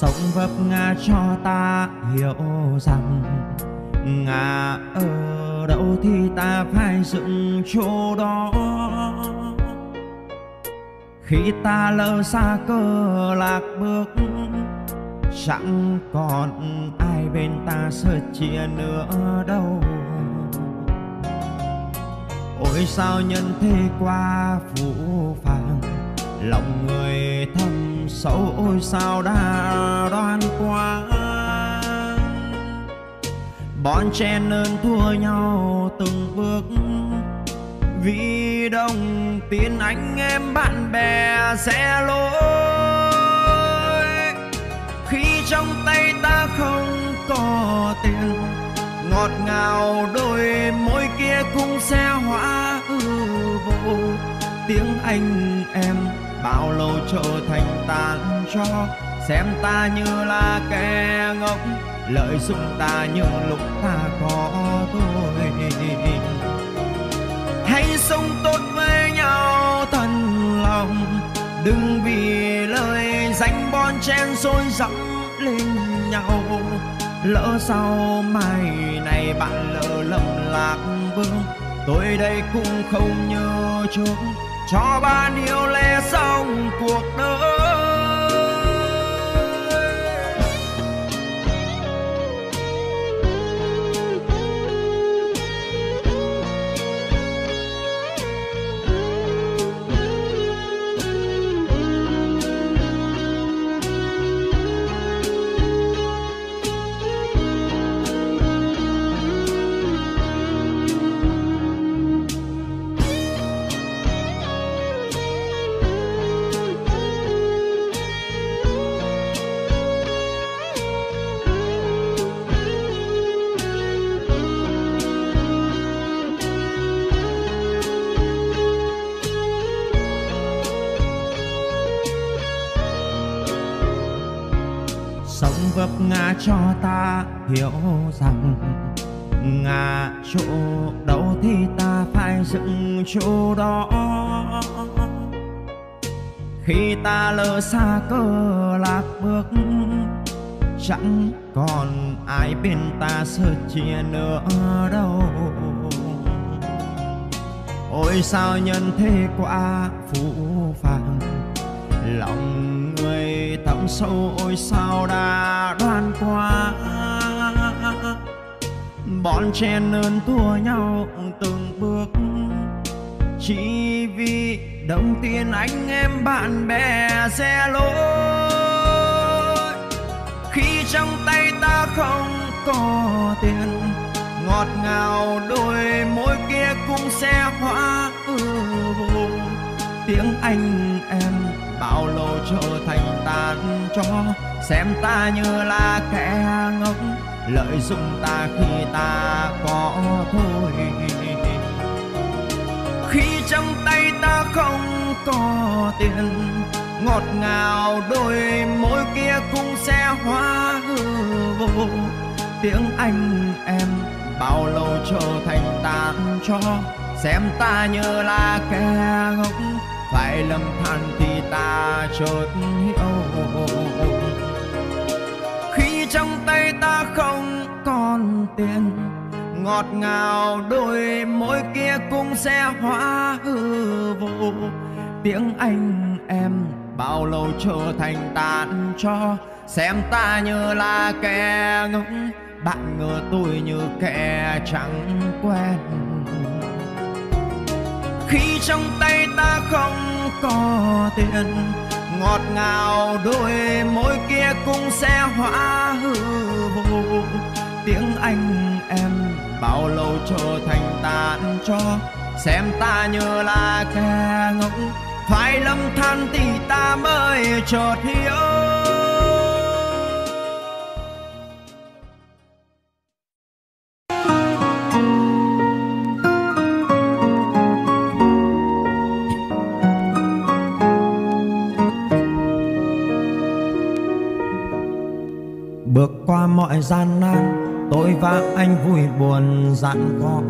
sống vấp ngã cho ta hiểu rằng ngã ở đâu thì ta phải dựng chỗ đó. Khi ta lỡ xa cơ lạc bước, chẳng còn ai bên ta sẻ chia nữa đâu. Ôi sao nhân thế quá phũ phàng, lòng người thâm sâu, ôi sao đã đoan quá. Bọn trẻ nên thua nhau từng bước, vì đồng tiền anh em bạn bè sẽ lỗi. Khi trong tay ta không có tiền, ngọt ngào đôi môi kia cũng sẽ hóa hư vô. Tiếng anh em bao lâu trở thành tán cho, xem ta như là kẻ ngốc, lợi dụng ta những lúc ta có thôi. Hãy sống tốt với nhau thật lòng, đừng vì lời danh bon chen rồi dẫm lên nhau. Lỡ sau mai này bạn lỡ lầm lạc vương, tôi đây cũng không nhớ chúc cho bạn yêu lẽ xong cuộc đời. Sống vấp ngã cho ta hiểu rằng ngã chỗ đâu thì ta phải dựng chỗ đó. Khi ta lỡ xa cơ lạc bước, chẳng còn ai bên ta sẻ chia nữa đâu. Ôi sao nhân thế quá phũ phàng, lòng người thâm sâu, ôi sao đã đoan quá. Bọn trẻ nên thua nhau từng bước, chỉ vì đồng tiền anh em bạn bè sẽ lỗi. Khi trong tay ta không có tiền, ngọt ngào đôi môi kia cũng sẽ hóa vô. Tiếng anh em bao lâu trở thành tán cho, xem ta như là kẻ ngốc, lợi dụng ta khi ta có thôi. Khi trong tay ta không có tiền, ngọt ngào đôi môi kia cũng sẽ hóa hư vô. Tiếng anh em bao lâu trở thành tán cho, xem ta như là kẻ ngốc, phải lầm than thì ta chợt hiểu. Khi trong tay ta không còn tiền, ngọt ngào đôi môi kia cũng sẽ hóa hư vô. Tiếng anh em bao lâu trở thành tán cho, xem ta như là kẻ ngốc, bạn ngờ tôi như kẻ chẳng quen. Khi trong tay ta không có tiền, ngọt ngào đôi môi kia cũng sẽ hóa hư vô. Tiếng anh em bao lâu trở thành tán cho, xem ta như là kẻ ngốc, phải lầm than thì ta mới chợt hiểu. Bước qua mọi gian nan, tôi và anh vui buồn dặn có,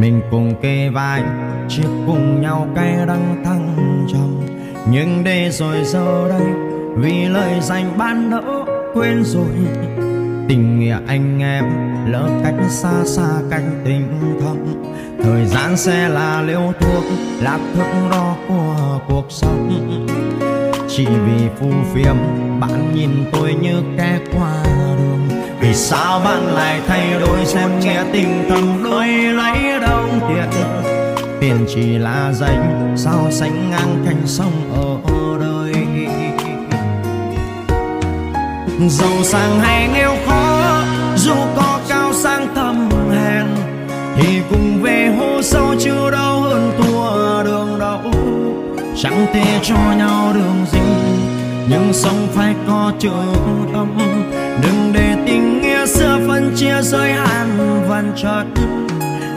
mình cùng kề vai, chia cùng nhau cái đắng thăng trầm. Nhưng để rồi giờ đây, vì lời dành ban nỡ quên rồi. Tình nghĩa anh em lỡ cách xa xa cách tình thầm, thời gian sẽ là liều thuốc lạc thức đó của cuộc sống. Chỉ vì phù phiếm bạn nhìn tôi như kẻ qua đường, vì sao bạn lại thay đổi xem nghe tình thầm đôi lấy đông thiệt. Tiền chỉ là danh sao sánh ngang thành sông ở đời, giàu sang hay nghèo khó dù có cao sang thầm hèn thì cùng về hố sâu chứ đâu hơn thua đường đâu. Chẳng thể cho nhau đường dính nhưng sống phải có trường tâm, đừng để tình nghĩa xưa phân chia rơi hàn vằn chót.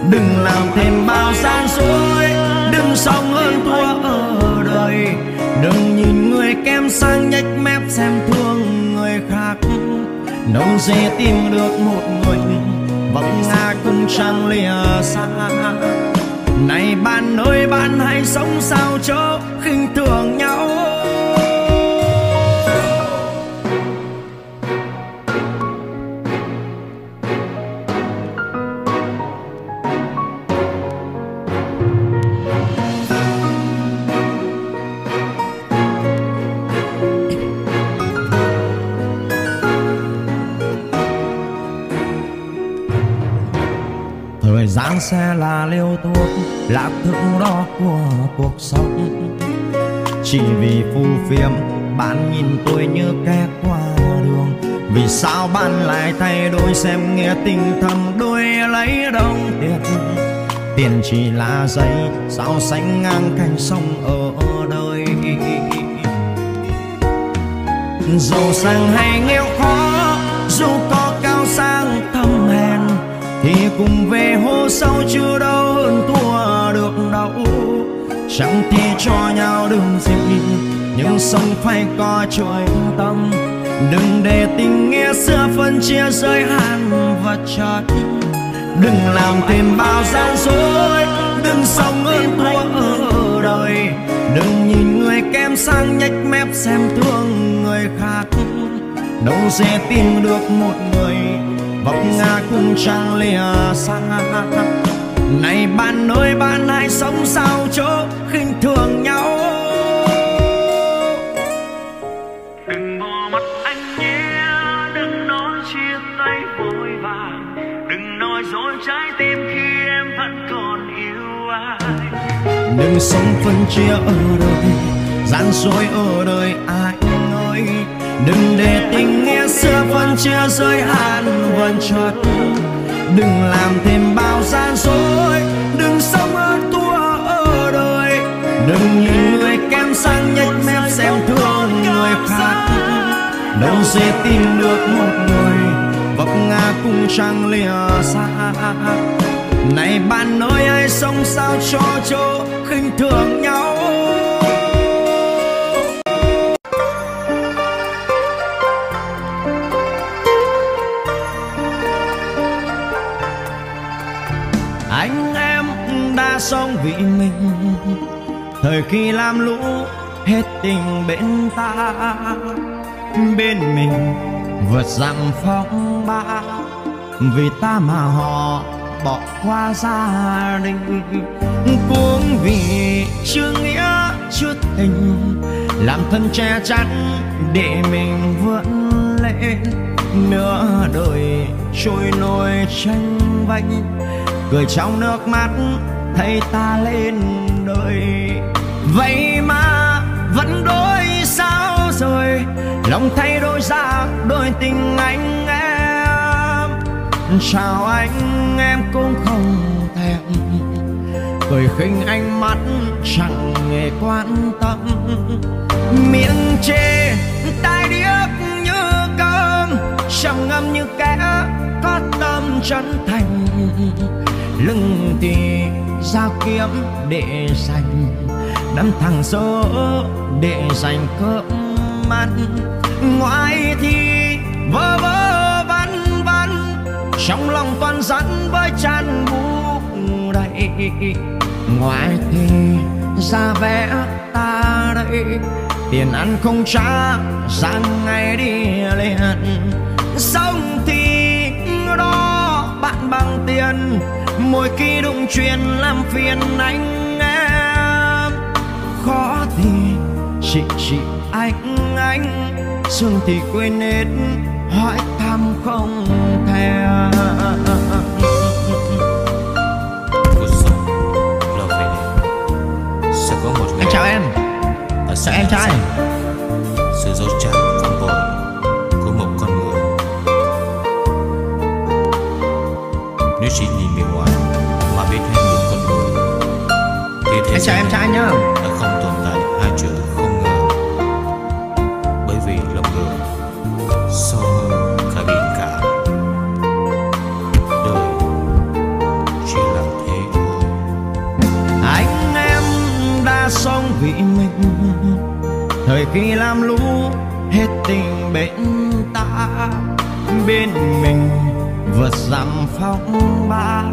Đừng làm thêm bao gian dối, đừng sống hơn thua ở đời, đừng nhìn người kém sang nhếch mép xem thương người khác. Đâu dễ tìm được một người vẫn ngã cũng chẳng lìa xa. Này bạn ơi, bạn hãy sống sao cho khinh thường nhau. Thời gian sẽ là liều thuốc lạc thức đó của cuộc sống. Chỉ vì phù phiếm bạn nhìn tôi như kẻ qua đường, vì sao bạn lại thay đổi xem nghĩa tình thầm đôi lấy đông thiệt. Tiền chỉ là giấy sao sánh ngang cánh sông ở đời, giàu sang hay nghèo khó dù có cao sang thầm hèn thì cùng về hố sâu chứ đâu hơn thua được đâu. Chẳng thể cho nhau đường dính nhưng sống phải có chuỗi tâm, đừng để tình nghĩa xưa phân chia rơi hàn và chót. Đừng làm thêm bao gian dối, đừng sống hơn thua ở đời, đừng nhìn người kém sang nhếch mép xem thương người khác. Đâu dễ tìm được một người vọng ngã cũng chẳng lìa xa. Này bạn ơi, bạn hãy sống sao cho khinh thường nhau. Đừng bỏ mặt anh nhé, đừng nói chia tay vội vàng, đừng nói dối trái tim khi em vẫn còn yêu ai. Đừng sống phân chia ở đời, gian dối ở đời ai ơi. Đừng để tình nghĩa xưa phân chia rơi hàn vần chót. Đừng làm thêm bao gian dối, đừng sống hơn thua ở đời, đừng nhìn người kém sang nhếch mép xem thương người khác. Đâu dễ tìm được một người vọng ngã cũng chẳng lìa xa. Này bạn ơi, hãy sống sao cho chỗ khinh thường nhau. Anh em đã sống vì mình, thời khi làm lũ hết tình bên ta. Bên mình vượt dặm phong ba, vì ta mà họ bỏ qua gia đình. Cũng vì chưa nghĩa chưa tình, làm thân che chắn để mình vươn lên. Nửa đời trôi nổi tranh vanh, cười trong nước mắt thấy ta lên đời. Vậy mà vẫn đổi sao rồi, lòng thay đổi ra đôi tình anh em. Chào anh em cũng không thèm, cười khinh ánh mắt chẳng hề quan tâm. Miệng chê tai điếc như cơm, trầm ngâm như kẻ có tâm chân thành. Lưng thì dao kiếm để giành, đâm thẳng số để giành cơm ăn. Ngoài thì vơ vơ vân vân, trong lòng toàn dẫn với tràn bù đầy. Ngoài thì ra vẽ ta đây, Tiền ăn không trả, sang ngày đi lên sống thì đó bạn bằng tiền. Mỗi khi đụng chuyện làm phiền anh em, khó thì chị anh sương thì quên hết, hỏi thăm không thèm. Sẽ có một ngày. Anh chào em. Sẽ em trai. Sự dối trá phản bội của một con người. Nếu chỉ nhìn bề ngoài mà biết hết một con người, thì thế giới em trai nhá, đã không tồn tại hai chữ không ngờ. Bởi vì lòng người so hơn cả biển cả. Đời chỉ là thế thôi. Anh em đã sống vì mình. Thời khi làm lũ hết tình bên ta, bên mình vượt dặm phong ba.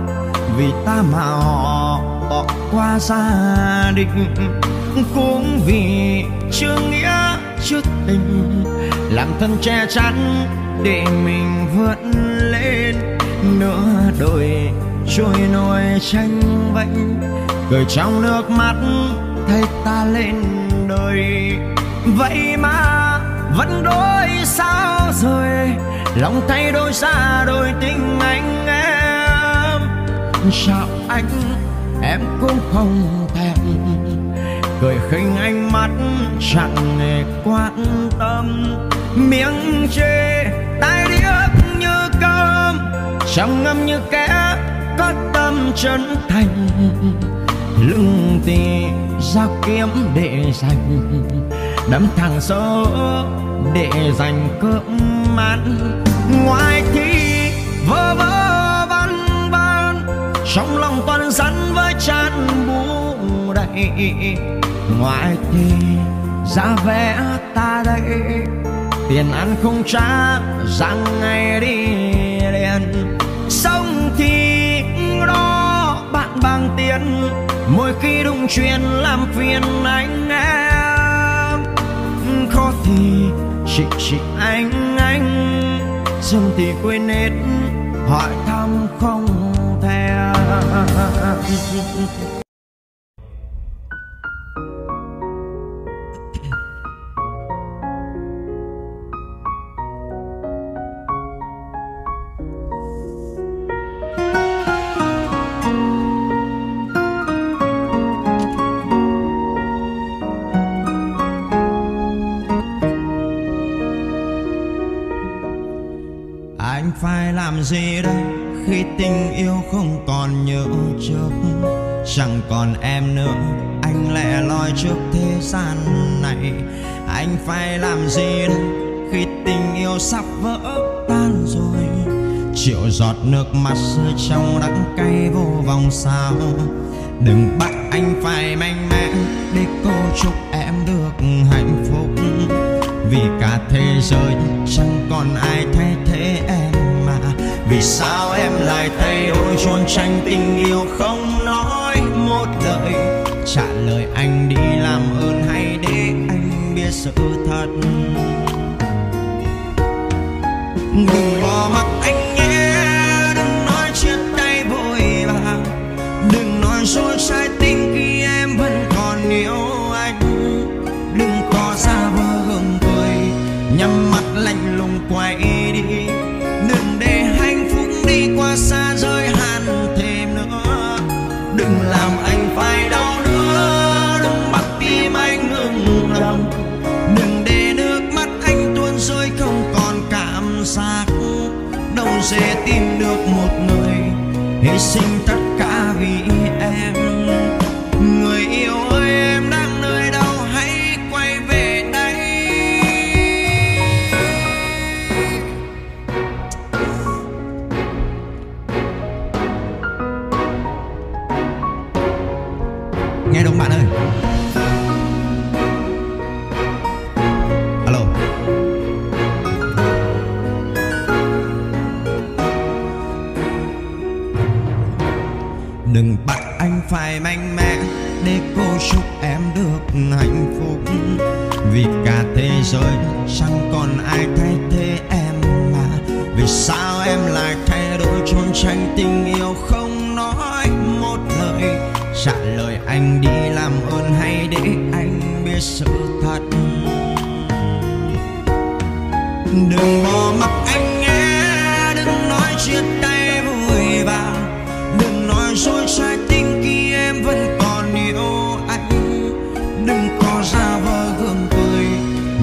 Vì ta mà họ bỏ qua gia đình, cũng vì chưa nghĩa chưa tình, làm thân che chắn để mình vượt lên. Nửa đời trôi nổi tranh vênh, cười trong nước mắt thấy ta lên đời. Vậy mà vẫn đổi sao rồi, lòng thay đổi xa đôi tình anh em. Sao anh em cũng không thèm, cười khinh ánh mắt chẳng hề quan tâm. Miếng chê tai điếc như cơm, trầm ngâm như kẻ có tâm chân thành. Lưng thì dao kiếm để giành, đấm thẳng số để giành cướp mắt. Ngoài thì vơ vơ vân vân, trong lòng toàn rắn với chán bù đầy. Ngoài thì ra vẽ ta đây, tiền ăn không trả, rằng ngày đi liền. Sống thì đó bạn bằng tiền, mỗi khi đụng chuyện làm phiền anh em. Khó thì chị anh dừng thì quên hết, hỏi thăm không thèm. Phải làm gì đây khi tình yêu không còn như trước, chẳng còn em nữa, anh lẻ loi trước thế gian này. Anh phải làm gì đây khi tình yêu sắp vỡ tan rồi, triệu giọt nước mắt rơi trong đắng cay vô vọng sao. Đừng bắt anh phải mạnh mẽ để cô chúc em được hạnh phúc, vì cả thế giới chẳng còn ai thay thế em. Vì sao em lại thay đổi trốn tránh tình yêu không nói một lời? Trả lời anh đi, làm ơn hãy để anh biết sự thật. Đừng bỏ mặc anh nhé, đừng nói chia tay vội vàng, đừng nói dối trái tim khi em vẫn còn yêu anh. Đừng có ra vờ gượng cười, nhắm mắt lạnh lùng quay đi. Qua xa rơi hẳn thêm nữa, đừng làm anh phải đau nữa, đừng bắt tim anh ngừng lòng, đừng để nước mắt anh tuôn rơi không còn cảm giác. Đâu dễ tìm được một người hy sinh tất cả vì em. Người yêu ơi, em đang nơi đâu, hãy quay về đây. Nghe đúng bạn ơi. Alo. Đừng bắt anh phải mạnh mẽ để cô chúc em được hạnh phúc, vì này rồi chẳng còn ai thay thế em mà. Vì sao em lại thay đổi trốn tránh tình yêu không nói một lời? Trả lời anh đi, làm ơn hãy để anh biết sự thật. Đừng bỏ mặc anh nghe, đừng nói chia tay vội vàng, đừng nói dối trái tim khi em vẫn còn yêu anh. Đừng có ra vờ gượng cười,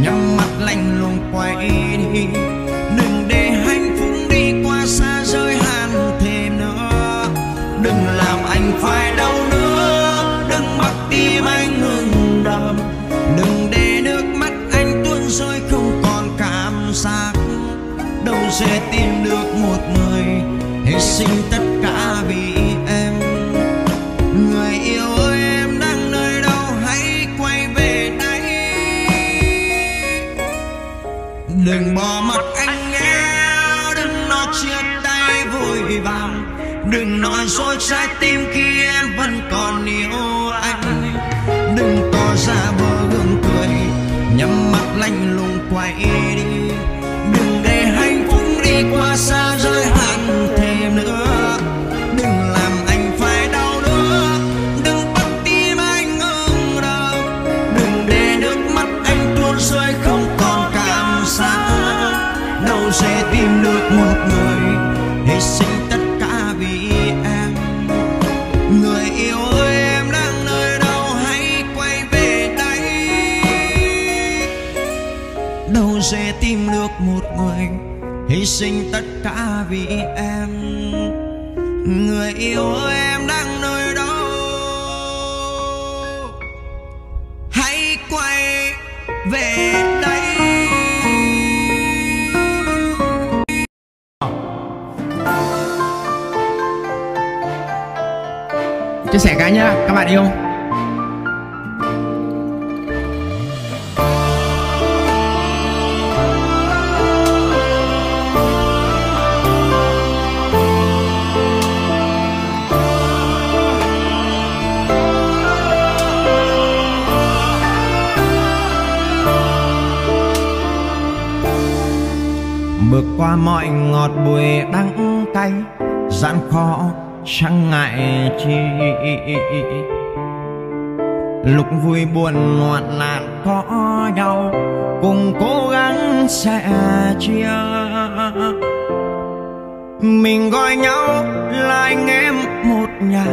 nhắm mắt lạnh lùng quay đi. Đừng để hạnh phúc đi qua xa rơi hẳn thêm nữa, đừng làm anh phải đau nữa, đừng mặc tim anh ngừng đầm, đừng để nước mắt anh tuôn rơi không còn cảm giác. Đâu sẽ tìm được một người hy sinh tất cả vì em. Người yêu ơi, em đang nơi đâu hãy quay về đây. Đừng bỏ mặc anh nghe, đừng nói chia tay vội vàng, đừng nói dối trái tim khi em vẫn còn yêu anh. Đừng tỏ ra bờ gương cười, nhắm mắt lạnh lùng quay đi. Đừng để hạnh phúc đi qua xa rơi hẳn thêm nữa, đừng làm anh phải đau nữa, đừng bắt tim anh ngừng đau, đừng để nước mắt anh tuôn rơi không còn cảm giác. Đâu sẽ tìm được một người hy sinh tất cả vì em. Người yêu ơi, em đang nơi đâu hãy quay về đây. Đâu sẽ tìm được một người hy sinh tất cả vì em. Người yêu ơi, em đang nơi đâu hãy quay về đây. Chia sẻ cái nhá các bạn yêu. Bước qua mọi ngọt bùi đắng cay, gian khó chẳng ngại chi. Lúc vui buồn hoạn nạn có nhau, cùng cố gắng sẽ chia. Mình gọi nhau là anh em một nhà,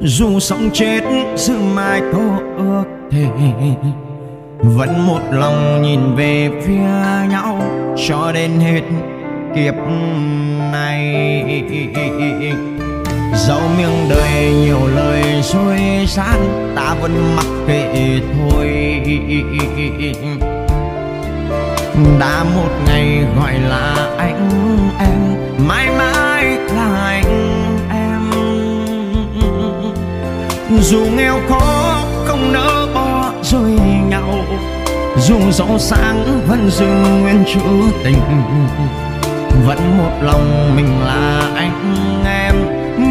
dù sống chết giữ mãi có ước thề, vẫn một lòng nhìn về phía nhau cho đến hết kiếp này. Dẫu miệng đời nhiều lời dối gian, ta vẫn mặc kệ thôi. Đã một ngày gọi là anh em, mãi mãi là anh em. Dù nghèo khó không nỡ bỏ rơi nhau, dù giàu sang vẫn giữ nguyên chữ tình, vẫn một lòng mình là anh em,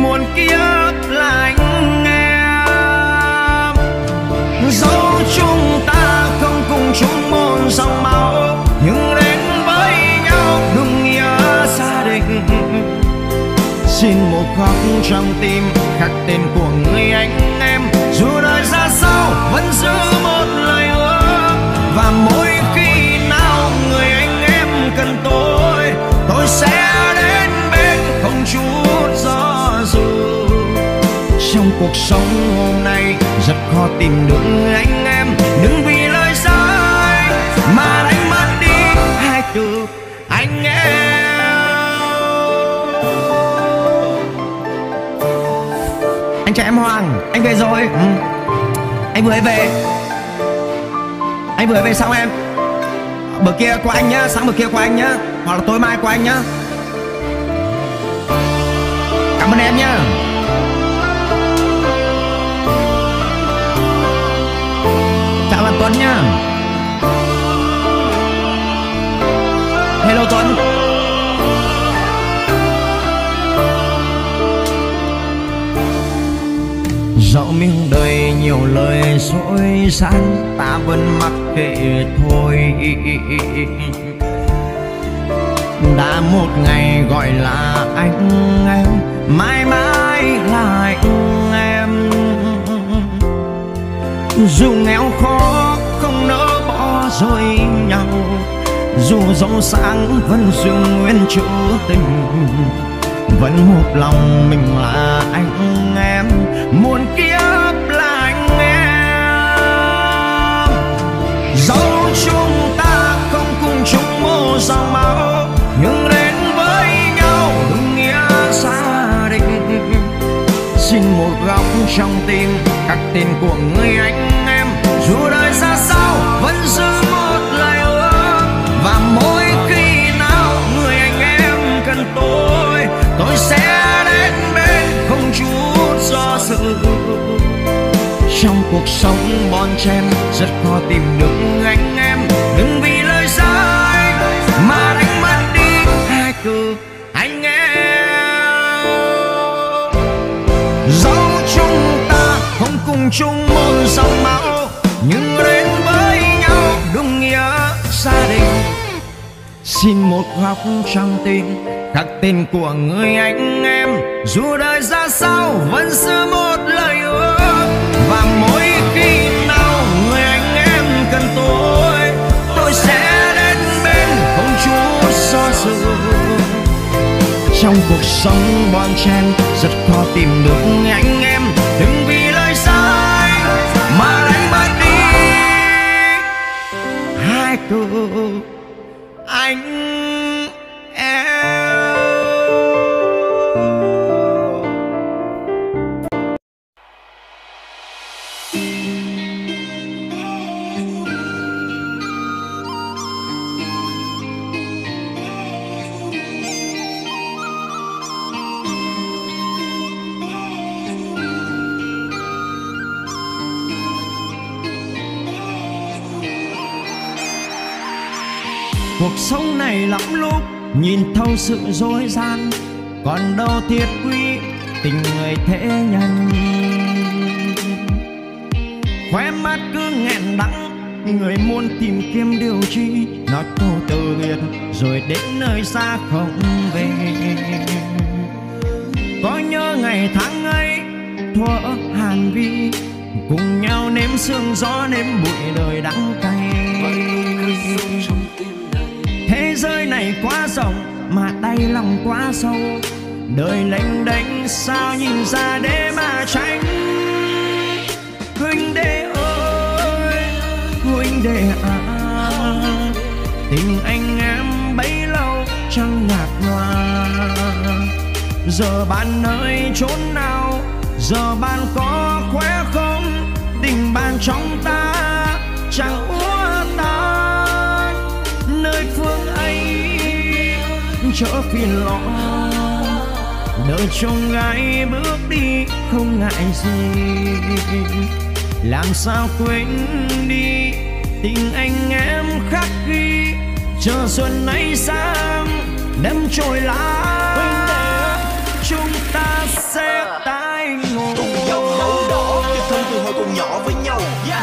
muôn kiếp là anh em. Dẫu chúng ta không cùng chung môn dòng máu, nhưng đến với nhau đúng nghĩa gia đình. Xin một góc trong tim khắc tên của người anh em, dù đời ra sao vẫn giữ một lời hứa. Và mỗi khi nào người anh em cần tôi sẽ đến bên không chút do dự. Trong cuộc sống hôm nay rất khó tìm được anh em, đừng vì lời dối mà đánh mất đi hai từ anh em. Anh trai em Hoàng, anh về rồi. Anh vừa về. Anh vừa về xong em. Bữa kia qua anh nhá, sáng bữa kia qua anh nhá, hoặc là tối mai qua anh nhá. Cảm ơn em nhá. Chào bạn Tuấn nhá. Hello Tuấn. Dẫu miếng đời nhiều lời dối gian, ta vẫn mặc kệ thôi. Đã một ngày gọi là anh em, mãi mãi là anh em. Dù nghèo khó không nỡ bỏ rơi nhau, dù giàu sang vẫn giữ nguyên chữ tình, vẫn một lòng mình là anh em, muôn kiếp là anh em. Dẫu chúng ta không cùng chung một dòng máu, nhưng đến với nhau đúng nghĩa gia đình. Xin một góc trong tim các tên của người anh em, dù đời ra sao vẫn giữ một lời hứa. Và mỗi khi nào người anh em cần tôi sẽ đến bên không chút do dự. Trong cuộc sống bon chen rất khó tìm được anh em, đừng vì lời sai mà đánh mất đi hai từ anh em. Dẫu chúng ta không cùng chung một dòng máu, nhưng đến với nhau đúng nghĩa gia đình. Xin một góc trong tim các tên của người anh em, dù đời ra sao vẫn giữ một lời hứa. Và mỗi khi nào người anh em cần tôi sẽ đến bên không chút do dự. Trong cuộc sống bon chen rất khó tìm được anh em, đừng vì lời sai mà đánh mất đi hai từ anh. Cuộc sống này lắm lúc nhìn thấu sự dối gian, còn đâu thiết quý tình người thế nhân. Khóe mắt cứ nghẹn đắng, người muốn tìm kiếm điều chi, nó cô từ biệt rồi đến nơi xa không về. Có nhớ ngày tháng ấy thuở hàn vi, cùng nhau nếm sương gió nếm bụi đời đắng cay. Thế giới này quá rộng mà tay lòng quá sâu, đời lênh đênh sao nhìn ra để mà tránh. Huynh đệ ơi, huynh đệ à, tình anh em bấy lâu chẳng nhạt nhòa. Giờ bạn ơi chốn nào, giờ bạn có khỏe không? Tình bạn trong ta chẳng úa ta phương ấy chớ phiền lo. Đời chồng gái bước đi không ngại gì, làm sao quên đi tình anh em khắc ghi. Chờ xuân nay sang đêm trôi lá, chúng ta sẽ tái ngộ. Cùng nhau máu đỏ yêu thương từ hồi còn nhỏ với nhau.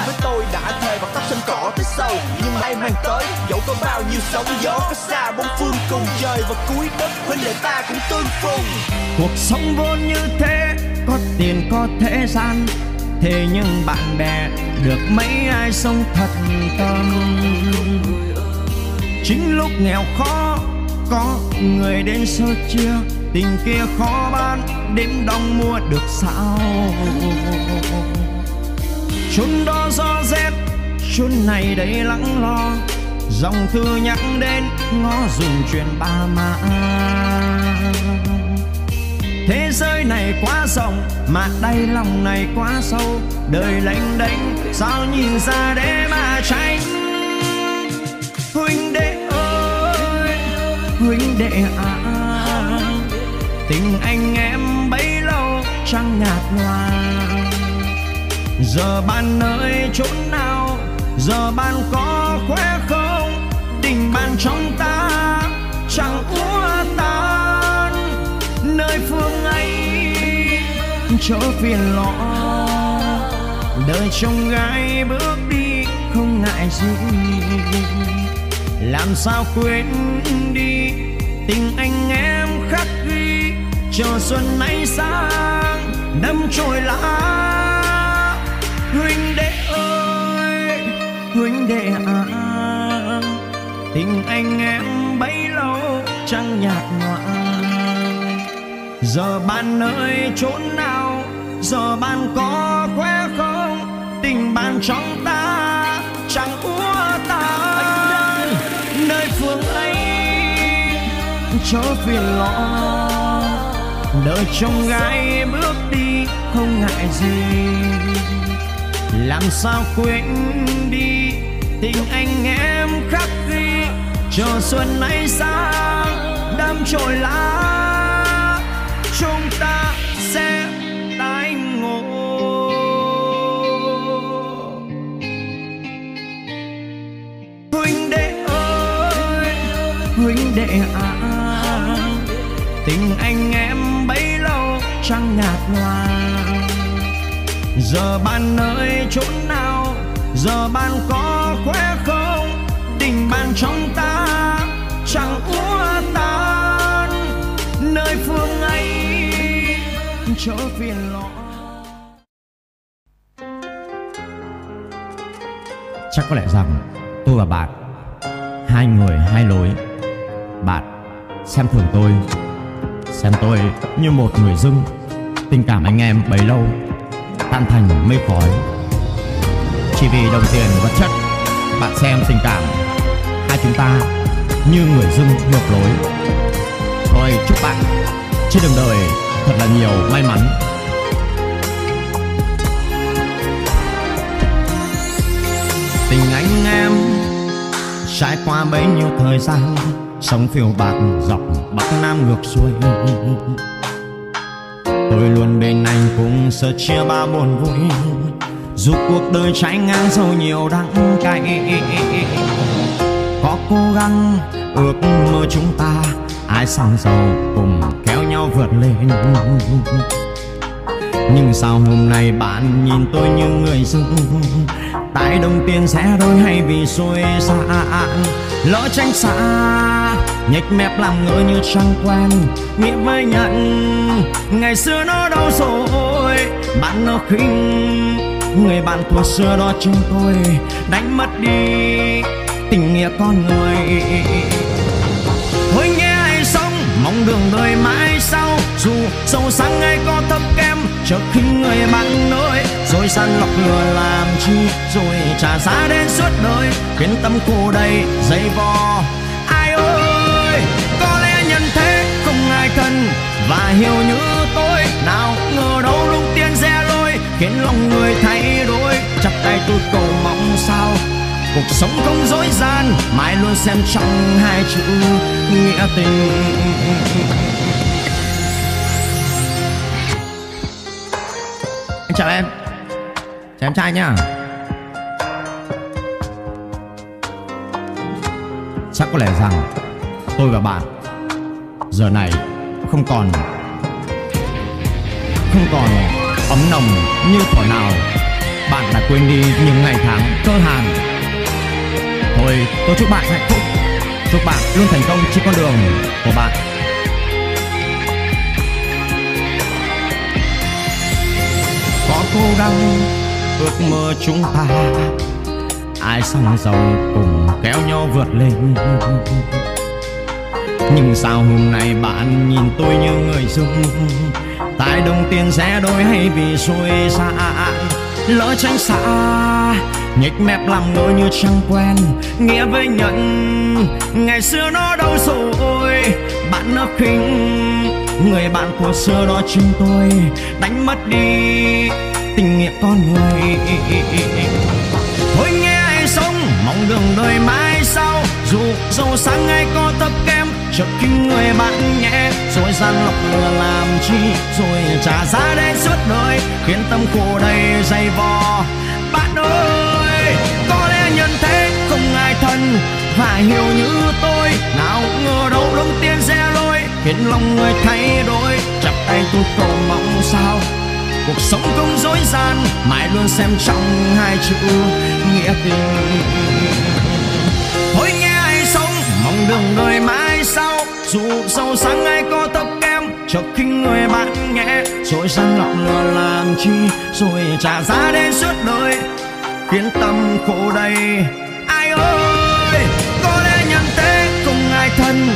Với tôi đã thề vào tóc xanh cỏ tới sâu, nhưng may mang tới dẫu có bao nhiêu sóng gió có xa bốn phương. Cùng trời và cuối đất huynh đệ ta cũng tương phùng. Cuộc sống vốn như thế, có tiền có thế gian, thế nhưng bạn bè được mấy ai sống thật tâm. Chính lúc nghèo khó có người đến sơ chia, tình kia khó bán đến đông mua được sao. Chốn đó gió rét, chốn này đầy lắng lo, dòng thư nhắc đến ngó dùng truyền ba má. Thế giới này quá rộng mà đây lòng này quá sâu, đời lênh đênh sao nhìn ra để mà tránh. Huynh đệ ơi, huynh đệ à, tình anh em bấy lâu chẳng nhạt nhòa. Giờ bạn ơi chốn nào, giờ bạn có khỏe không? Tình bạn trong ta chẳng úa tan, nơi phương ấy chớ phiền lo. đời trong gái bước đi không ngại gì, làm sao quên đi tình anh em khắc ghi, chờ xuân nay sang năm trôi lá. Huynh đệ ơi, huynh đệ ạ, tình anh em bấy lâu chẳng nhạt nhòa. Giờ bạn ơi chốn nào, giờ bạn có khỏe không? Tình bạn trong ta chẳng úa ta, nơi phương ấy chớ phiền lo. Đời chồng gái bước đi không ngại gì, làm sao quên đi tình anh em khắc ghi, chờ xuân nay sang đâm trồi lá, chúng ta sẽ tái ngộ. Huynh đệ ơi, huynh đệ ạ, tình anh em bấy lâu chẳng nhạt nhòa. Giờ bạn ơi chốn nào, giờ bạn có khỏe không? Tình bạn trong ta chẳng úa tan, nơi phương ấy chớ phiền lo. Chắc có lẽ rằng tôi và bạn hai người hai lối. Bạn xem thường tôi, xem tôi như một người dưng. Tình cảm anh em bấy lâu tan thành mây khói, chỉ vì đồng tiền vật chất. Bạn xem tình cảm hai chúng ta như người dưng ngược lối. Thôi chúc bạn trên đường đời thật là nhiều may mắn. Tình anh em trải qua bấy nhiêu thời gian, sóng phiêu bạc dọc Bắc Nam ngược xuôi. Tôi luôn bên anh cùng sẻ chia bao buồn vui, dù cuộc đời trái ngang sâu nhiều đắng cay. Có cố gắng ước mơ chúng ta, ai sang giàu cùng kéo nhau vượt lên. Nhưng sao hôm nay bạn nhìn tôi như người dưng? Tại đồng tiền sẽ đôi hay vì xui xa, lỡ tránh xa nhếch mép làm ngỡ như chẳng quen. Nghĩ với nhận ngày xưa nó đâu rồi, bạn nó khinh người bạn thuở xưa đó chúng tôi, đánh mất đi tình nghĩa con người. Thôi nghe hay sống mong đường đời mãi sau, dù sâu sáng hay có thấp kém chợt khinh người bạn nơi, rồi săn lọc lừa làm chi, rồi trả giá đến suốt đời khiến tâm cô đầy dây vò. Ai ơi, có lẽ nhân thế không ai thân và hiểu như tôi, nào ngờ đâu lúc tiên xe lôi khiến lòng người thay đổi. Chắp tay tôi cầu mong sao cuộc sống không dối gian, mãi luôn xem trọng hai chữ nghĩa tình. Anh chào em, chào em trai nhá. Chắc có lẽ rằng tôi và bạn giờ này không còn ấm nồng như thuở nào. Bạn đã quên đi những ngày tháng cơ hàn. Thôi tôi chúc bạn hạnh phúc, chúc bạn luôn thành công trên con đường của bạn. Có cố gắng ước mơ chúng ta, ai sang giàu cùng kéo nhau vượt lên. Nhưng sao hôm nay bạn nhìn tôi như người dưng? Tại đồng tiền rẽ đôi hay vì xui xa, lỡ tránh xa nhếch mép làm ngỡ như chẳng quen. Nghĩa với nhận ngày xưa nó đâu rồi, bạn nó khinh người bạn của xưa đó chúng tôi, đánh mất đi tình nghĩa con người. Thôi nghe hay sống mong đường đời mãi sau, dù giàu sang hay có thấp kém chợt khinh người bạn nhẹ, rồi gian lọc lừa làm chi, rồi trả giá đến suốt đời khiến tâm khổ đầy dày vò. Bạn ơi, có lẽ nhân thế không ai thân và hiểu như tôi, nào ngờ đâu đông tiên xe lôi khiến lòng người thay đổi. Chắp tay tôi cầu mong sao cuộc sống cũng rối gian, mãi luôn xem trọng hai chữ nghĩa tình. Thôi nghe ai sống mong đường đời mãi sau, dù sâu sáng ai có tóc kem chợt khinh người bạn nghe, rồi săn lọc lừa làm chi, rồi trả giá đến suốt đời khiến tâm khổ đầy. Ai ơi có lẽ nhân thế cùng ai thân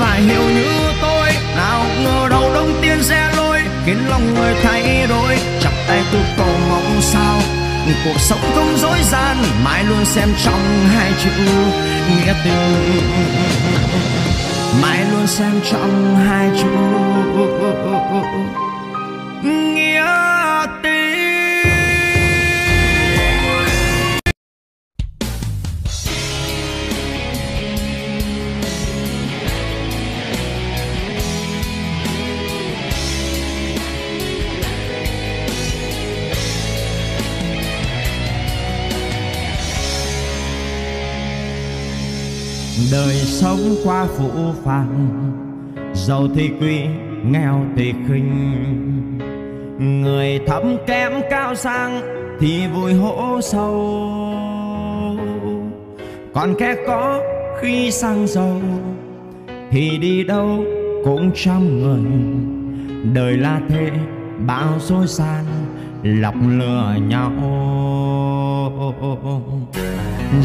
và hiểu như tôi, nào ngờ đầu đông tiên xe lôi khiến lòng người thay đổi. Chắp tay tôi cầu mong sao cuộc sống không dối gian, mãi luôn xem trọng hai chữ nghĩa tình, mãi luôn xem trọng hai chữ nghĩa tình. Đời sống quá phũ phàng, giàu thì quý, nghèo thì khinh. Người thấp kém cao sang thì vùi hố sâu, còn kẻ có khi sang giàu thì đi đâu cũng trăm người. Đời là thế bao rối gian, lọc lừa nhau.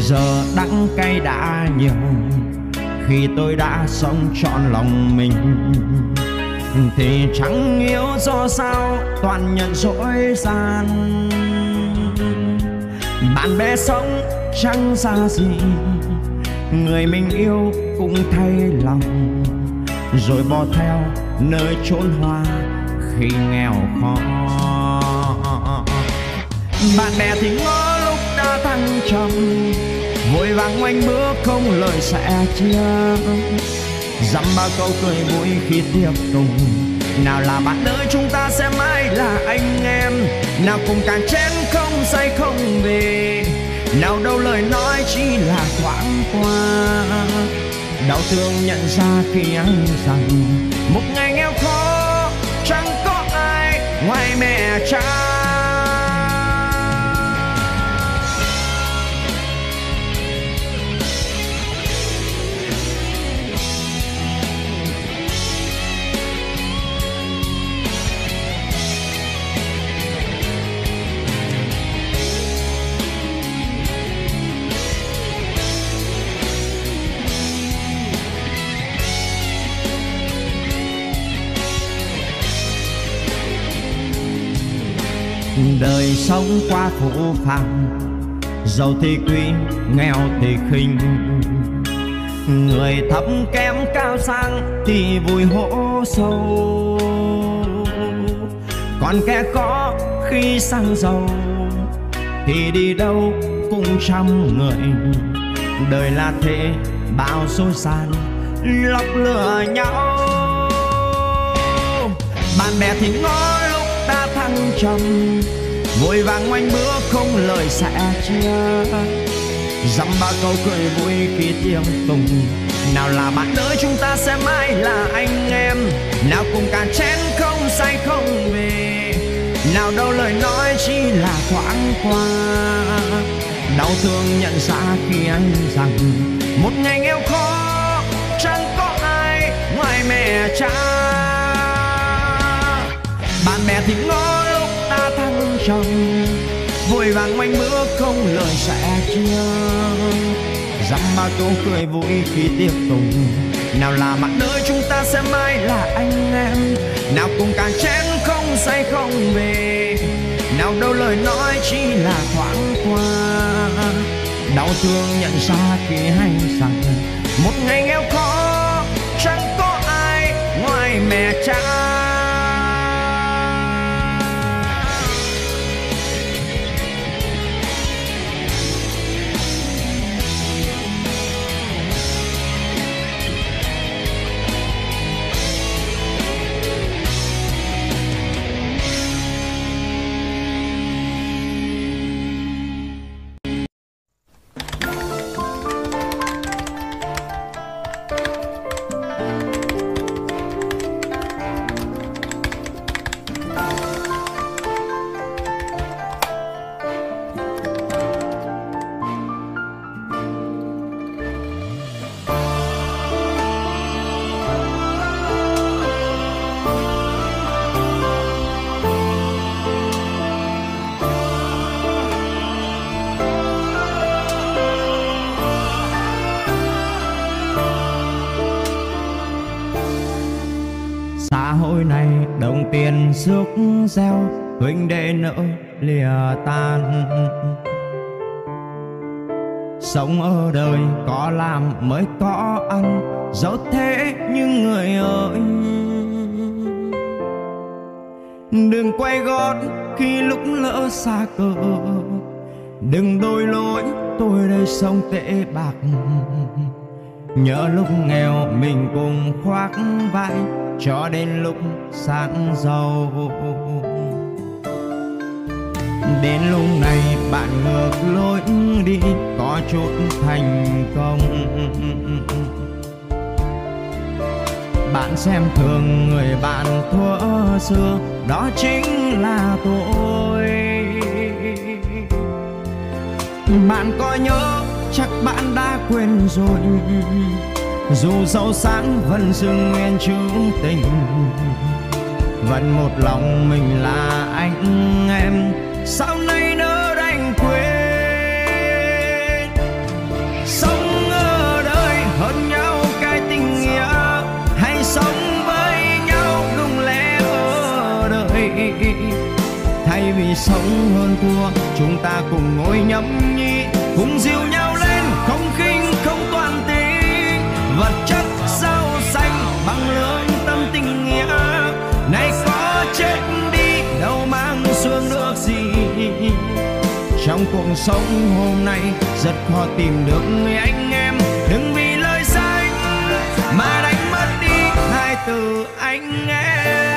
Giờ đắng cay đã nhiều khi tôi đã sống trọn lòng mình, thì chẳng hiểu do sao toàn nhận dối gian. Bạn bè sống chẳng ra gì, người mình yêu cũng thay lòng, rồi bỏ theo nơi chốn hoa khi nghèo khó. Bạn bè thì ngỡ lúc đã thăng trầm, vội vàng ngoảnh bước không lời sẽ chia, dăm ba câu cười vui khi tiếp tục. Nào là bạn đời chúng ta sẽ mãi là anh em, nào cùng càng chén không say không về, nào đâu lời nói chỉ là thoáng qua. Đau thương nhận ra khi anh rằng một ngày nghèo khó chẳng có ai ngoài mẹ cha. Đời sống quá phũ phàng, giàu thì quý, nghèo thì khinh. Người thấp kém cao sang thì vùi hố sâu, còn kẻ có khi sang giàu thì đi đâu cũng trăm người. Đời là thế bao rối gian, lọc lừa nhau. Bạn bè thì ngó lúc ta thăng trầm, vội vàng ngoảnh bữa không lời sẽ chia, dăm ba câu cười vui khi tiếng tùng. Nào là bạn đời chúng ta sẽ mãi là anh em, nào cùng càng chén không say không về, nào đâu lời nói chỉ là thoáng qua. Đau thương nhận ra khi anh rằng một ngày nghèo khó chẳng có ai ngoài mẹ cha. Bạn bè thì ngó lúc ta thăng trầm, vội vàng manh bước không lời sẽ chia, dăm ba câu cười vui khi tiếp tục. Nào là mặt đời chúng ta sẽ mãi là anh em, nào cùng càng chén không say không về, nào đâu lời nói chỉ là thoáng qua. Đau thương nhận ra khi anh rằng một ngày nghèo khó chẳng có ai ngoài mẹ cha. xã hội này đồng tiền rước gieo, huynh đệ nợ lìa tan. Sống ở đời có làm mới có ăn, dẫu thế nhưng người ơi đừng quay gót khi lúc lỡ xa cờ. Đừng đôi lỗi tôi đây sống tệ bạc, nhớ lúc nghèo mình cùng khoác vai cho đến lúc sáng giàu. Đến lúc này bạn ngược lối đi có chút thành công. Bạn xem thường người bạn thuở xưa, đó chính là tôi. Bạn có nhớ chắc bạn đã quên rồi, dù giàu sang vẫn giữ nguyên chữ tình, vẫn một lòng mình là anh em, sau này nỡ đành quên. Sống ở đời hơn nhau cái tình nghĩa, hãy sống với nhau đúng lẽ ở đời. Thay vì sống hơn thua, chúng ta cùng ngồi nhâm nhi, cùng dìu nhau lên, không khinh không toàn tính. Vật chất rau xanh bằng lương tâm tình nghĩa, này có chết đi đâu mang xuống được gì. Trong cuộc sống hôm nay rất khó tìm được người anh em, đừng vì lời sai mà đánh mất đi hai từ anh em.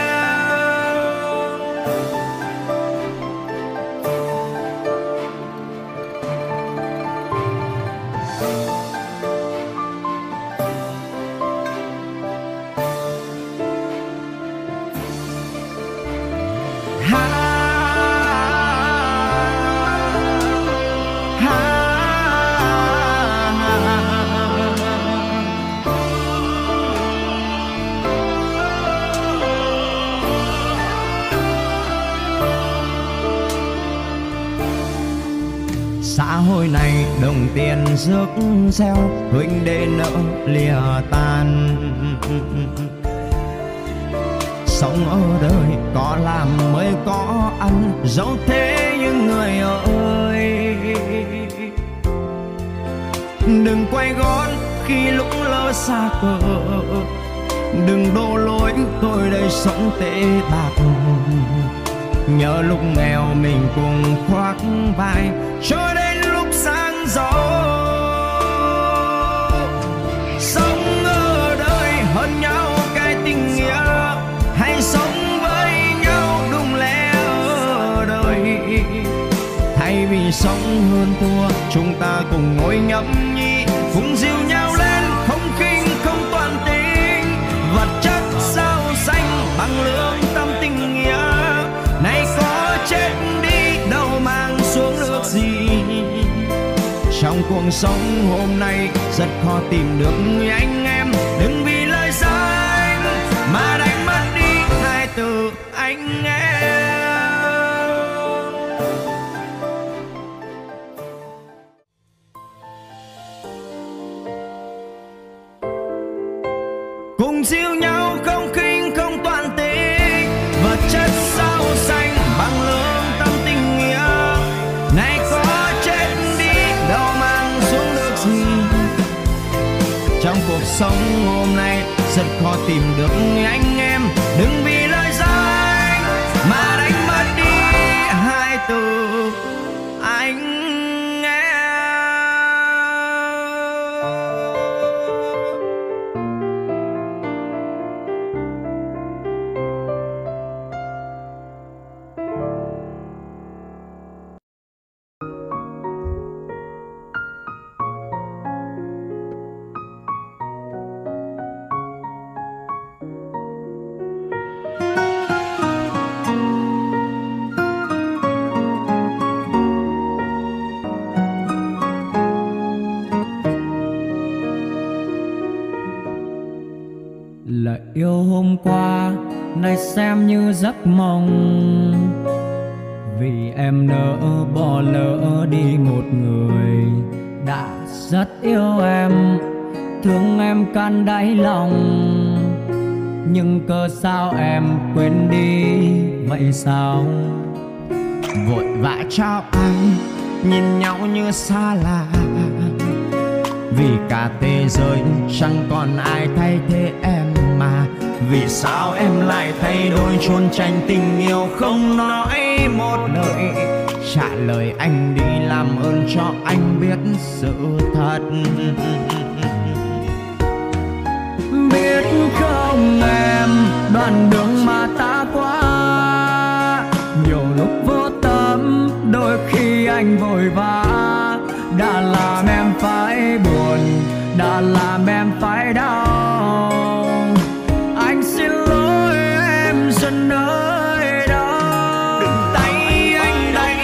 Xã hội này đồng tiền rước gieo, huynh đệ nợ lìa tan. Sống ở đời có làm mới có ăn, dẫu thế nhưng người ơi đừng quay gót khi lúc lỡ xa cờ. Đừng đổ lỗi tôi đây sống tệ bạc, nhớ lúc nghèo mình cùng khoác vai cho đến lúc sáng giàu. Sống ở đời hơn nhau cái tình nghĩa, hãy sống với nhau đúng lẽ ở đời. Thay vì sống hơn thua, chúng ta cùng ngồi nhâm nhi, cùng dìu nhau lên, không khinh không toàn tính. Vật chất sao xanh bằng lương tâm tình nghĩa, này có chết đi đâu mang xuống được gì. Trong cuộc sống hôm nay rất khó tìm được người anh em, đừng vì lời sai mà đánh mất đi hai từ anh em. Cùng dìu nhau không khinh không toàn tính, vật chất sao xanh bằng lương tâm tình nghĩa, này có chết đi đâu mang xuống được gì. Trong cuộc sống hôm nay rất khó tìm được anh em, đừng vì lời danh mà đánh mất đi hai từ anh. Lời yêu hôm qua nay xem như giấc mộng, vì em nỡ bỏ lỡ đi một người đã rất yêu em, thương em can đáy lòng. nhưng cớ sao em quên đi vậy sao? Vội vã trao anh nhìn nhau như xa lạ, vì cả thế giới chẳng còn ai thay thế em mà. Vì sao em lại thay đổi chôn tranh tình yêu không nói một lời? Trả lời anh đi, làm ơn cho anh biết sự thật. Biết không em, đoạn đường mà ta qua nhiều lúc vô tâm, đôi khi anh vội vã đã làm em phải buồn, đã làm em phải đau. Anh xin lỗi em dần nơi đó. Đừng tay anh đấy,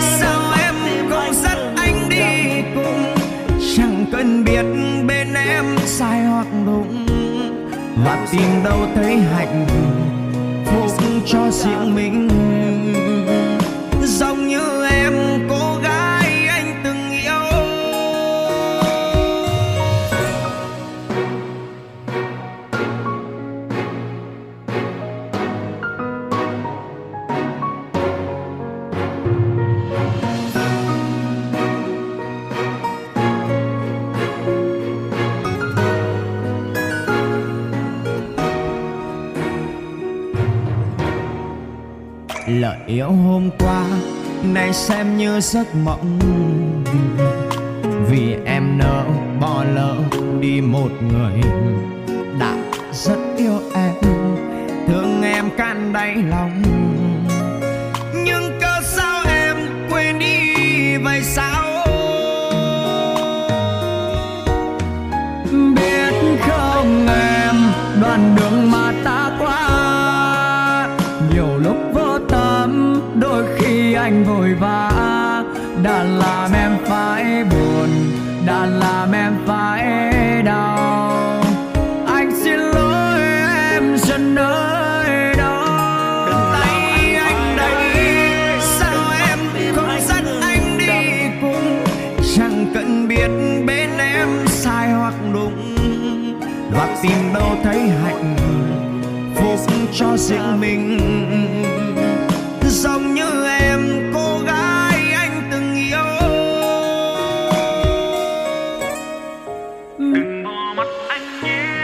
sao em còn dắt anh đi cùng? Chẳng cần biết bên em sai hoặc đúng, và tìm đâu thấy hạnh phúc cho riêng mình. Giống như em, cô gái anh từng yêu. Lời yêu hôm qua nay xem như giấc mộng, vì em nỡ bỏ lỡ đi một người đã rất yêu em, thương em can đáy lòng. Nhưng cớ sao em quên đi vậy sao? Biết không em, đoạn đường mà ta qua nhiều lúc vô tâm, đôi khi anh vội vã đã làm em phải buồn, đã làm em phải đau. Anh xin lỗi em dần nơi đó. Đừng tay anh đấy, sao em không dắt anh đi cùng? Chẳng cần biết bên em sai hoặc đúng, và tìm đâu thấy hạnh phúc cho riêng mình. Giống như em, cô gái anh từng yêu. Đừng bỏ mặt anh nhé,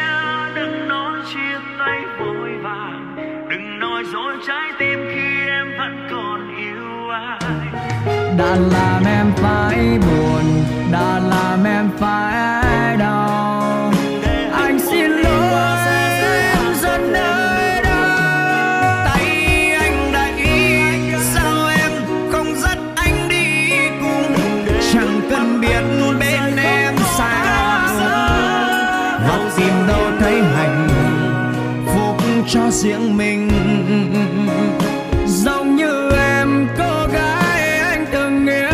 đừng nói chia tay vội vàng, đừng nói dối trái tim khi em vẫn còn yêu ai. Đã làm em phải buồn, đã làm em phải đau. Anh xin lỗi em dần nơi. Tìm đâu thấy hạnh phúc cho riêng mình. Giống như em, cô gái anh từng yêu.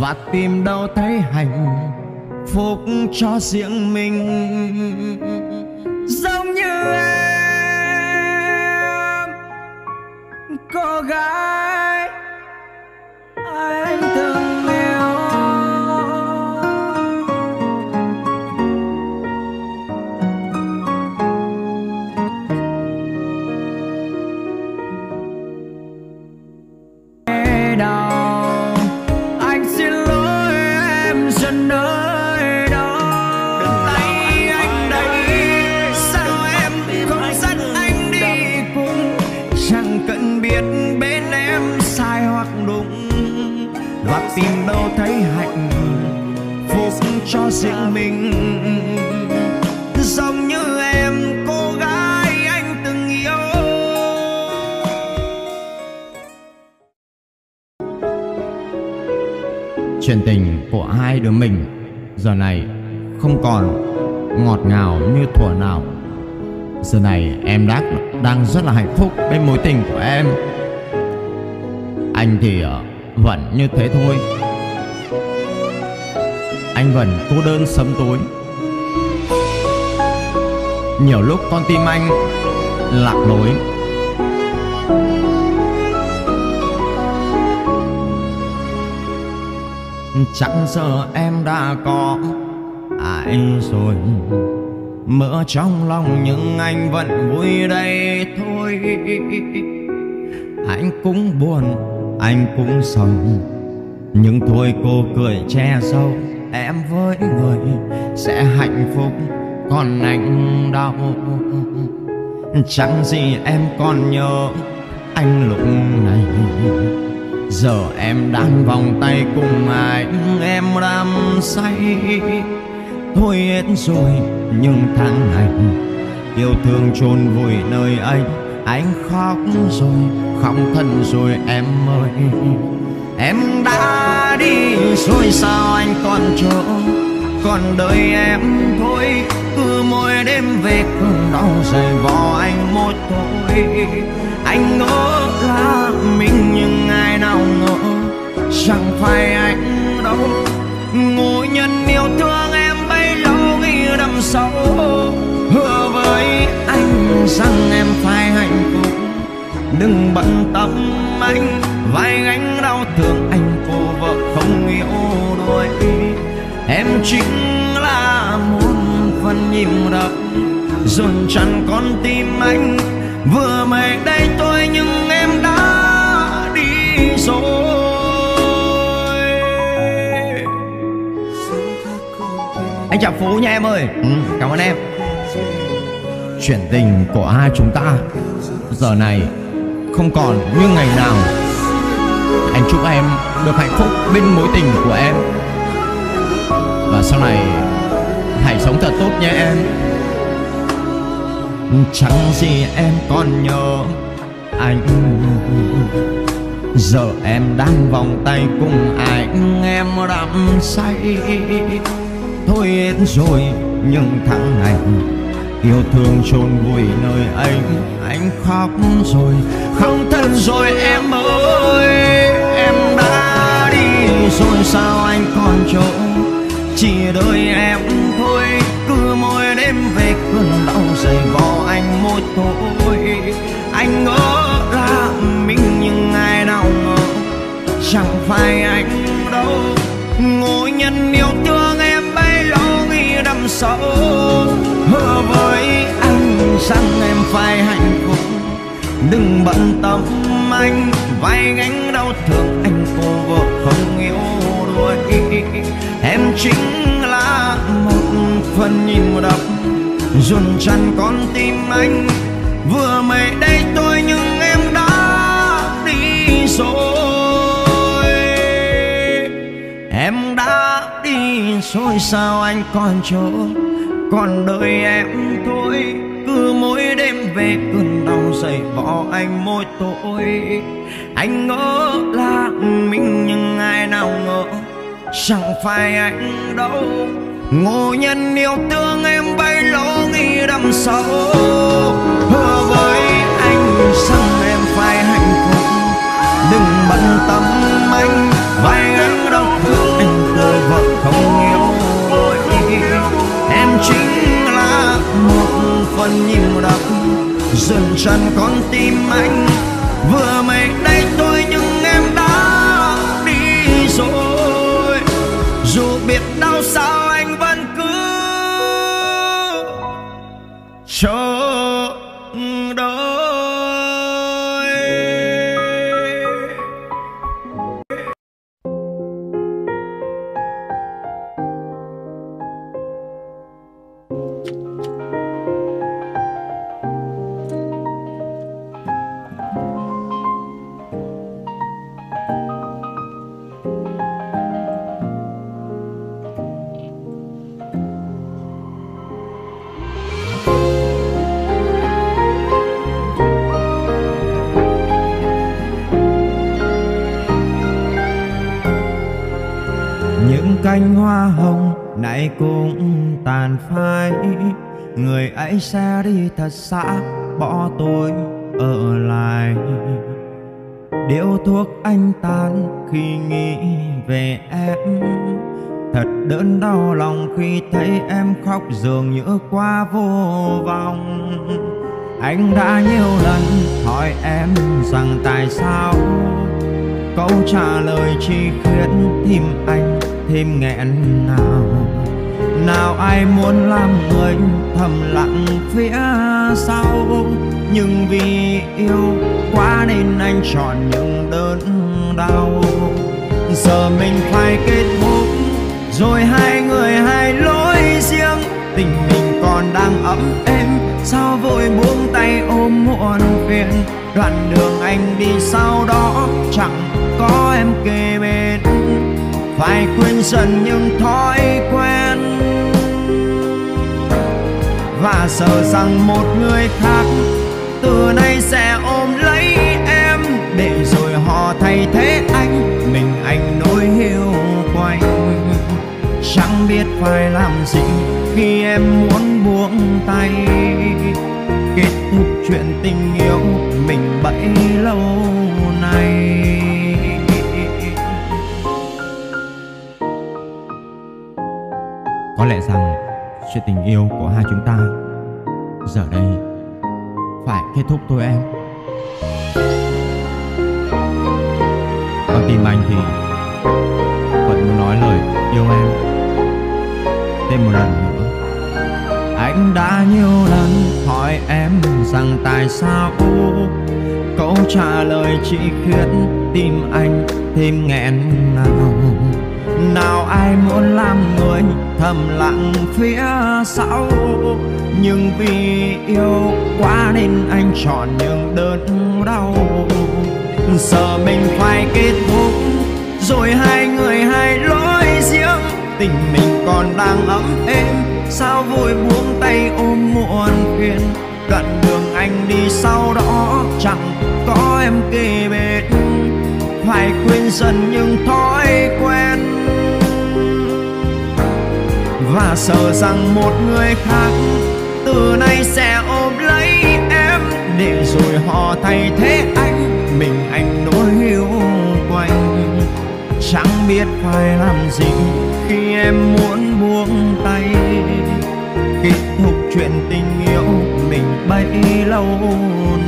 Và tìm đâu thấy hạnh phúc cho riêng mình. Giống như em, cô gái anh từng yêu. Và tìm đâu thấy hạnh phúc cho riêng mình. Giống như em, cô gái anh từng yêu. Chuyện tình của hai đứa mình giờ này không còn ngọt ngào như thuở nào. Giờ này em đang rất là hạnh phúc bên mối tình của em. Anh thì vẫn như thế thôi. Anh vẫn cô đơn sớm tối. Nhiều lúc con tim anh lạc lối. Chẳng giờ em đã có lại rồi. Mỡ trong lòng nhưng anh vẫn vui đây thôi. Anh cũng buồn, anh cũng sầu, nhưng thôi cô cười che sâu. Em với người sẽ hạnh phúc, còn anh đau. Chẳng gì em còn nhớ anh lúc này. Giờ em đang vòng tay cùng ai, em đắm say. Thôi hết rồi nhưng tháng ngày yêu thương chôn vùi nơi anh khóc rồi, khóc thân rồi em ơi. Em đã đi rồi sao anh còn chờ, còn đợi em thôi. Cứ mỗi đêm về cơn đau dày vò anh một thôi. Anh ngỡ là mình nhưng ai nào ngỡ chẳng phải anh đâu. Ngủ nhân yêu thương em bấy lâu nghĩ đâm sâu. Hứa với anh rằng em phải hạnh phúc, đừng bận tâm anh vai gánh đau thương. Anh cô vợ không yêu đuổi, em chính là một phần nhịp đập dồn chặn con tim anh. Vừa mới đây tôi nhưng em đã đi rồi. Anh chào Phú nha em ơi. Cảm ơn em. Chuyện tình của hai chúng ta giờ này không còn như ngày nào. Anh chúc em được hạnh phúc bên mối tình của em, và sau này hãy sống thật tốt nha em. Chẳng gì em còn nhớ anh. Giờ em đang vòng tay cùng anh, em đắm say. Thôi hết rồi nhưng tháng ngày yêu thương chôn vùi nơi anh khóc rồi, khóc thân rồi em ơi. Em đã đi rồi sao anh còn chỗ, chỉ đợi em thôi. Cứ mỗi đêm về cơn đau dày vò anh một thôi. Anh ngỡ là mình nhưng ai nào ngờ chẳng phải anh đâu. Ngồi nhân yêu thương em bấy lâu nghĩ đâm sâu. Hứa với anh rằng em phải hạnh phúc, đừng bận tâm anh vai gánh đau thương. Anh cô vợ không yêu đuổi, em chính là một phần nhịp đập dồn chặn con tim anh. Vừa mới đây tôi nhưng em đã đi rồi. Em đã đi rồi sao anh còn chờ, còn đợi em thôi. Cứ mỗi đêm về cơn đau dày vò anh mỗi tối. Anh ngỡ là mình nhưng ai nào ngờ chẳng phải anh đâu. Ngộ nhân yêu thương em bay lỗ nghĩ đâm sâu. Hứa với anh rằng em phải hạnh phúc, đừng bận tâm anh vai gánh đau thương. Anh tôi vẫn không yêu đôi, em chính là một phần nhịp đập dừng chân con tim anh. Vừa mới đây tôi nhưng em đã đi rồi. Dù biết đau sao anh vẫn cứ chờ đợi. Cánh hoa hồng này cũng tàn phai, người ấy sẽ đi thật xa bỏ tôi ở lại. Điếu thuốc anh tan khi nghĩ về em, thật đớn đau lòng khi thấy em khóc dường như quá vô vọng. Anh đã nhiều lần hỏi em rằng tại sao, câu trả lời chỉ khiến tim anh thêm nghẹn ngào. Nào ai muốn làm người thầm lặng phía sau, nhưng vì yêu quá nên anh chọn những đớn đau. Giờ mình phải kết thúc rồi, hai người hai lối riêng, tình mình còn đang ấm êm, sao vội buông tay ôm muộn phiền. Đoạn đường anh đi sau đó chẳng có em kề bên, phải quên dần những thói quen. Và sợ rằng một người khác từ nay sẽ ôm lấy em, để rồi họ thay thế anh, mình anh nỗi hiu quạnh. Chẳng biết phải làm gì khi em muốn buông tay, kết thúc chuyện tình yêu mình bấy lâu nay. Có lẽ rằng chuyện tình yêu của hai chúng ta giờ đây phải kết thúc thôi em. Còn tim anh thì vẫn muốn nói lời yêu em thêm một lần nữa. Anh đã nhiều lần hỏi em rằng tại sao, câu trả lời chỉ khiến tim anh thêm nghẹn ngào. Nào ai muốn làm người thầm lặng phía sau, nhưng vì yêu quá nên anh chọn những đớn đau. Giờ mình phải kết thúc rồi, hai người hai lối riêng, tình mình còn đang ấm êm, sao vội buông tay ôm muộn phiền. Đoạn đường anh đi sau đó chẳng có em kề bên, phải quên dần những thói quen. Và sợ rằng một người khác từ nay sẽ ôm lấy em, để rồi họ thay thế anh, mình anh nỗi hiu quạnh. Chẳng biết phải làm gì khi em muốn buông tay, kết thúc chuyện tình yêu mình bấy lâu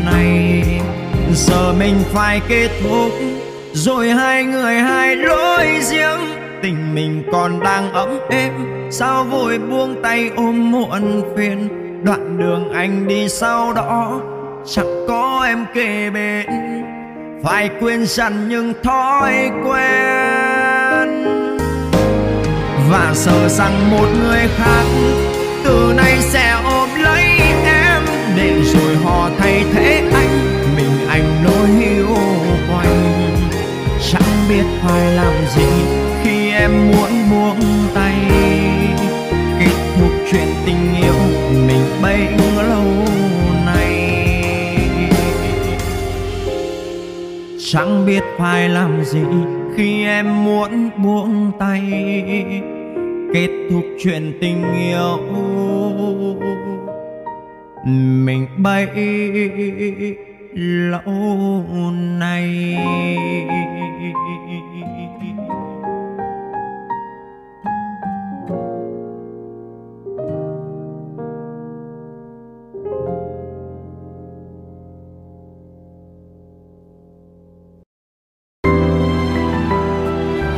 nay. Giờ mình phải kết thúc rồi, hai người hai lối riêng, tình mình còn đang ấm êm, sao vội buông tay ôm muộn phiền. Đoạn đường anh đi sau đó chẳng có em kề bên, phải quên dần những thói quen. Và sợ rằng một người khác từ nay sẽ ôm lấy em, để rồi họ thay thế anh, mình anh nỗi hiu quạnh. Chẳng biết phải làm gì khi em muốn buông tay, kết thúc chuyện tình yêu mình bấy lâu nay. Chẳng biết phải làm gì khi em muốn buông tay, kết thúc chuyện tình yêu mình bấy lâu nay.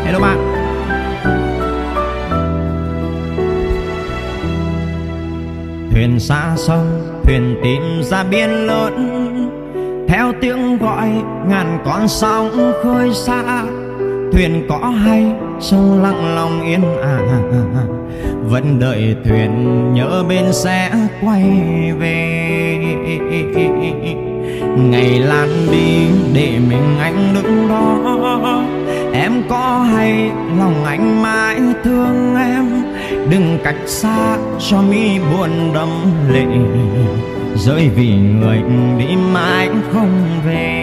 Hello bạn. Thuyền xa sông, thuyền tìm ra biển lớn, theo tiếng gọi ngàn con sóng khơi xa. Thuyền có hay sông lặng lòng yên ả, vẫn đợi thuyền nhớ bên sẽ quay về. Ngày lan đi để mình anh đứng đó, em có hay lòng anh mãi thương em. Đừng cách xa cho mi buồn đẫm lệ, rơi vì người đi mãi không về.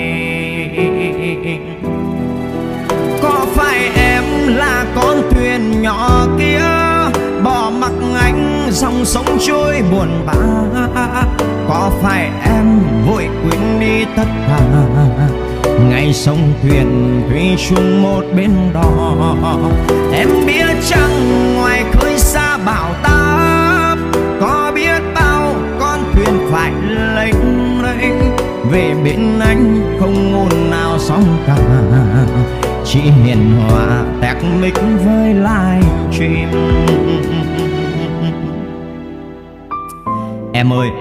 Có phải em là con thuyền nhỏ kia, bỏ mặc anh dòng sông trôi buồn bã? Có phải em vội quên đi tất cả, ngày sông thuyền thủy chung một bên đò? Em biết chăng ngoài khơi xa bảo ta, có biết bao con thuyền phải lênh đênh về bên anh, không ngôn nào xong cả, chỉ hiền hòa tẹt mịch với live stream. Em ơi,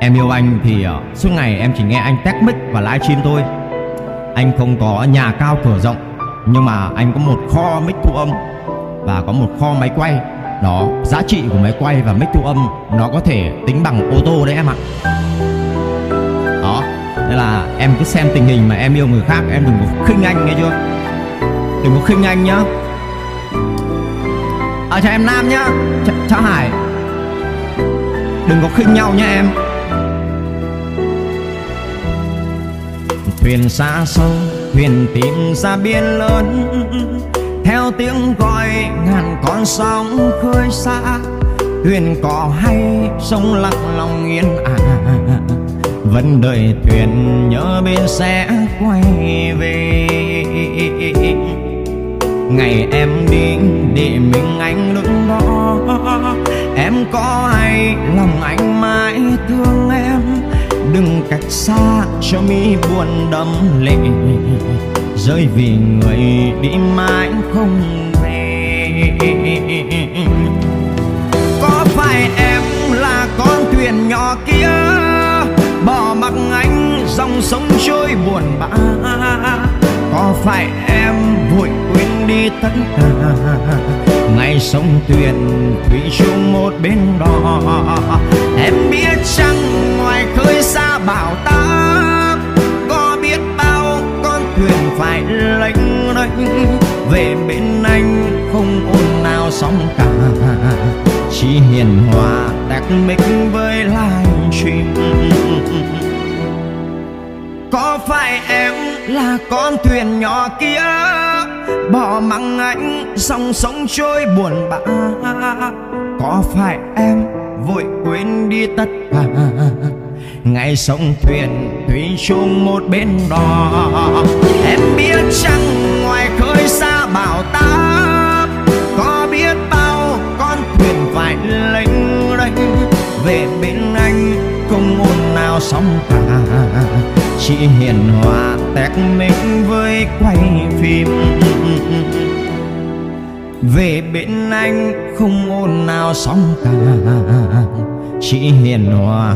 em yêu anh thì suốt ngày em chỉ nghe anh tech mic và livestream thôi. Anh không có nhà cao cửa rộng, nhưng mà anh có một kho mic thu âm và có một kho máy quay. Đó, giá trị của máy quay và mic thu âm nó có thể tính bằng ô tô đấy em ạ. Đó, nên là em cứ xem tình hình mà em yêu người khác, em đừng có khinh anh nghe chưa. Đừng có khinh anh nhá. À, chào em Nam nhá, chào Hải. Đừng có khinh nhau nha em. Thuyền xa sâu, thuyền tìm ra biển lớn, theo tiếng gọi ngàn con sóng khơi xa. Thuyền cỏ hay, sông lặng lòng yên ả, vẫn đợi thuyền nhớ bên sẽ quay về. Ngày em đi để mình anh đứng đó, em có hay lòng anh mãi thương em. Đừng cách xa cho mi buồn đẫm lệ, rơi vì người đi mãi không về. Có phải em là con thuyền nhỏ kia, bỏ mặc anh dòng sông trôi buồn bã? Có phải em vội quên đi tất cả, ngày sông thuyền thủy chung một bên đò? Em biết chăng ngoài khơi xa bảo táp, có biết bao con thuyền phải lênh đênh về bên anh, không ồn nào sóng cả, chỉ hiền hòa tách mình với live stream. Có phải em là con thuyền nhỏ kia, bỏ mặc anh dòng sông trôi buồn bã? Có phải em vội quên đi tất cả, ngày sông thuyền thủy chung một bên đò? Em biết chăng ngoài khơi xa bão táp, có biết bao con thuyền phải lênh đênh về bên anh, không ồn nào sóng cả, chỉ hiền hòa tách mình với quay phim. Về bên anh không ồn nào sóng cả, chỉ hiền hòa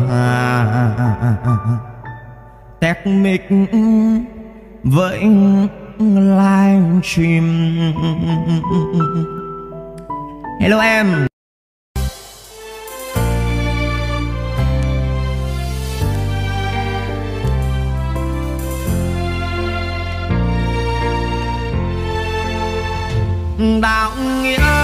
tách mình với live stream. Hello em. Đạo nghĩa